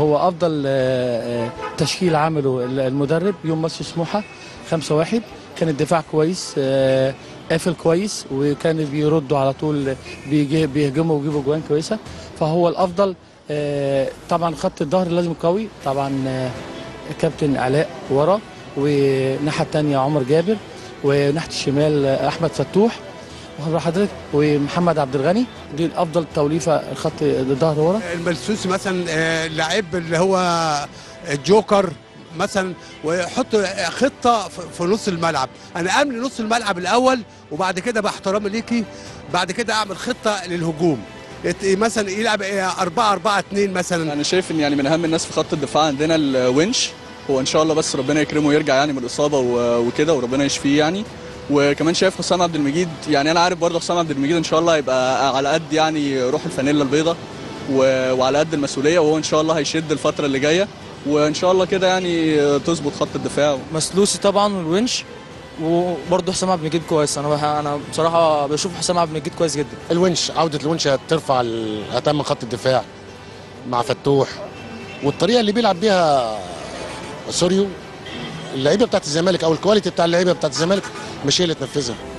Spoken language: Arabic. هو افضل تشكيل عمله المدرب يوم ماتش سموحه 5-1. كان الدفاع كويس قافل كويس وكان بيردوا على طول بيهجموا ويجيبوا جوان كويسه، فهو الافضل. طبعا خط الظهر لازم قوي، طبعا كابتن علاء ورا، والناحيه الثانيه عمر جابر، وناحيه الشمال احمد فتوح وحضرتك ومحمد عبد الغني. دي افضل توليفه خط الظهر ورا. المرسوسي مثلا لعيب اللي هو الجوكر مثلا، ويحط خطه في نص الملعب، انا املي نص الملعب الاول وبعد كده باحترامي ليكي بعد كده اعمل خطه للهجوم، مثلا يلعب 4-4-2 مثلا. انا شايف ان يعني من اهم الناس في خط الدفاع عندنا الونش، هو ان شاء الله بس ربنا يكرمه ويرجع يعني من الاصابه وكده وربنا يشفيه يعني. وكمان شايف حسام عبد المجيد، يعني انا عارف برضه حسام عبد المجيد ان شاء الله هيبقى على قد يعني روح الفانيلا البيضاء وعلى قد المسؤوليه، وهو ان شاء الله هيشد الفتره اللي جايه وان شاء الله كده يعني تظبط خط الدفاع. مسلوسي طبعا والونش، وبرضه حسام عبد المجيد كويس. انا بصراحه بشوف حسام عبد المجيد كويس جدا. الونش، عوده الونش هترفع هتأمن خط الدفاع مع فتوح، والطريقه اللي بيلعب بيها سوريو اللعيبه بتاعت الزمالك او الكواليتي بتاع اللعيبه بتاعت الزمالك مش هي اللي تنفذها.